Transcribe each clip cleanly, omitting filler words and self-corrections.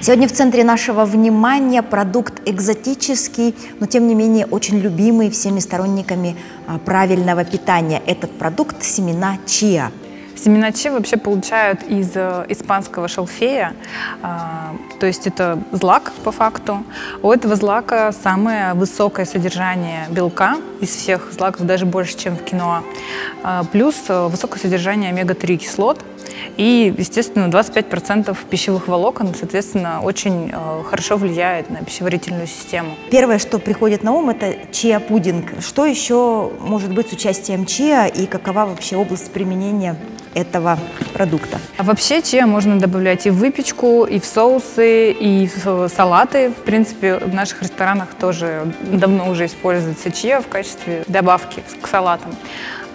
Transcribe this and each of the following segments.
Сегодня в центре нашего внимания продукт экзотический, но тем не менее очень любимый всеми сторонниками правильного питания. Этот продукт – семена чиа. Семена чиа вообще получают из испанского шалфея, то есть это злак по факту. У этого злака самое высокое содержание белка из всех злаков, даже больше, чем в киноа, плюс высокое содержание омега-3 кислот и, естественно, 25% пищевых волокон, соответственно, очень хорошо влияет на пищеварительную систему. Первое, что приходит на ум, это чиа-пудинг. Что еще может быть с участием чиа и какова вообще область применения этого продукта? А вообще чиа можно добавлять и в выпечку, и в соусы, и в салаты. В принципе, в наших ресторанах тоже давно уже используется чиа в качестве добавки к салатам.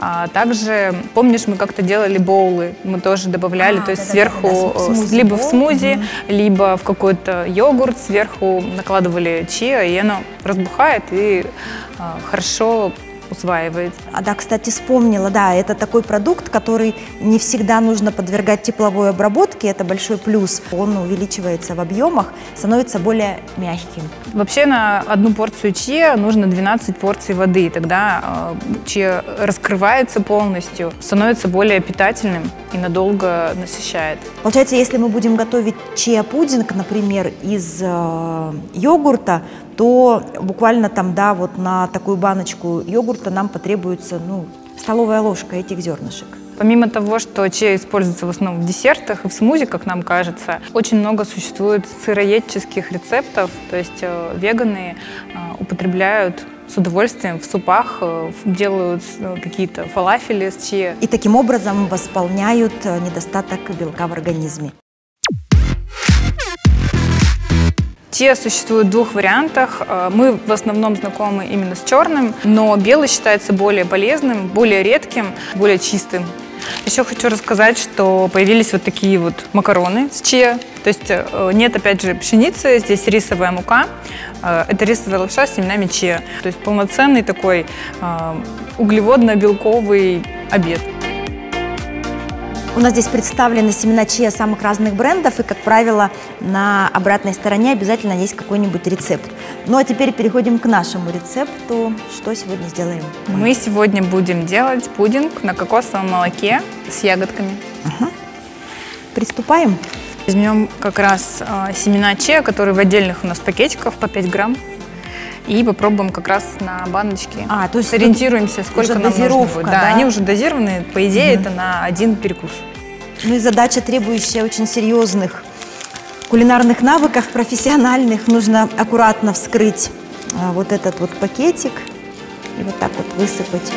А также, помнишь, мы как-то делали боулы, мы тоже добавляли, то есть сверху, либо в смузи, либо в какой-то йогурт, сверху накладывали чиа, и оно разбухает и хорошо усваивает. А да, кстати, вспомнила, да, это такой продукт, который не всегда нужно подвергать тепловой обработке, это большой плюс. Он увеличивается в объемах, становится более мягким. Вообще на одну порцию чиа нужно 12 порций воды, тогда чиа раскрывается полностью, становится более питательным и надолго насыщает. Получается, если мы будем готовить чиа-пудинг, например, из йогурта, то буквально там, да, вот на такую баночку йогурта нам потребуется, ну, столовая ложка этих зернышек. Помимо того, что чиа используется в основном в десертах и в смузи, как нам кажется, очень много существует сыроедческих рецептов, то есть веганы употребляют с удовольствием в супах, делают какие-то фалафели с чиа. И таким образом восполняют недостаток белка в организме. Чиа существует в двух вариантах. Мы в основном знакомы именно с черным, но белый считается более полезным, более редким, более чистым. Еще хочу рассказать, что появились вот такие вот макароны с чиа. То есть нет, опять же, пшеницы, здесь рисовая мука. Это рисовая лапша с семенами чиа. То есть полноценный такой углеводно-белковый обед. У нас здесь представлены семена чиа самых разных брендов, и, как правило, на обратной стороне обязательно есть какой-нибудь рецепт. Ну а теперь переходим к нашему рецепту. Что сегодня сделаем? Мы сегодня будем делать пудинг на кокосовом молоке с ягодками. Ага. Приступаем. Возьмем как раз семена чиа, которые в отдельных у нас пакетиках по 5 грамм. И попробуем как раз на баночке. То есть ориентируемся, сколько нам нужно будет. Да, они уже дозированы, по идее, это на один перекус. Ну и задача, требующая очень серьезных кулинарных навыков, профессиональных. Нужно аккуратно вскрыть вот этот вот пакетик и вот так вот высыпать.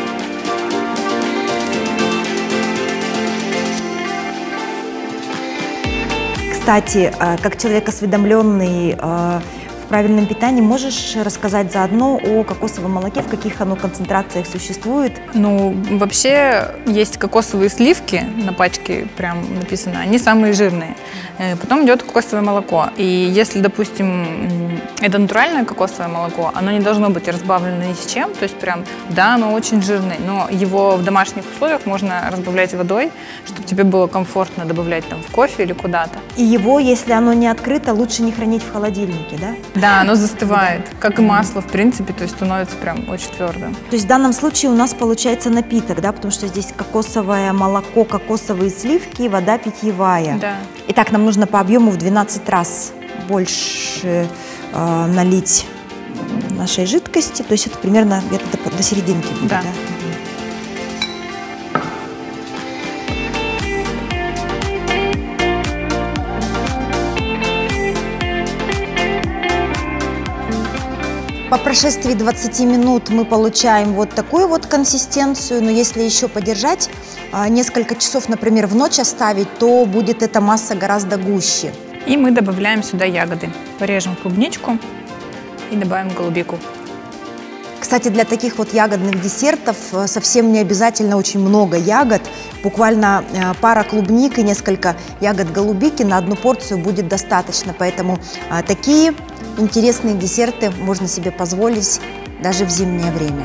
Кстати, как человек осведомленный в правильном питании, можешь рассказать заодно о кокосовом молоке, в каких оно концентрациях существует? Ну, вообще есть кокосовые сливки, на пачке прям написано, они самые жирные. Потом идет кокосовое молоко. И если, допустим, это натуральное кокосовое молоко, оно не должно быть разбавлено ни с чем, то есть прям, да, оно очень жирное, но его в домашних условиях можно разбавлять водой, чтобы тебе было комфортно добавлять там в кофе или куда-то. И его, если оно не открыто, лучше не хранить в холодильнике, да? Да, оно застывает, как и масло, в принципе, то есть становится прям очень твердым. То есть в данном случае у нас получается напиток, да, потому что здесь кокосовое молоко, кокосовые сливки, вода питьевая. Да. Итак, нам нужно по объему в 12 раз больше налить нашей жидкости, то есть это примерно где-то до серединки будет, да? По прошествии 20 минут мы получаем вот такую вот консистенцию, но если еще подержать несколько часов, например, в ночь оставить, то будет эта масса гораздо гуще. И мы добавляем сюда ягоды. Порежем клубничку и добавим голубику. Кстати, для таких вот ягодных десертов совсем не обязательно очень много ягод. Буквально пара клубник и несколько ягод голубики на одну порцию будет достаточно. Поэтому такие интересные десерты можно себе позволить даже в зимнее время.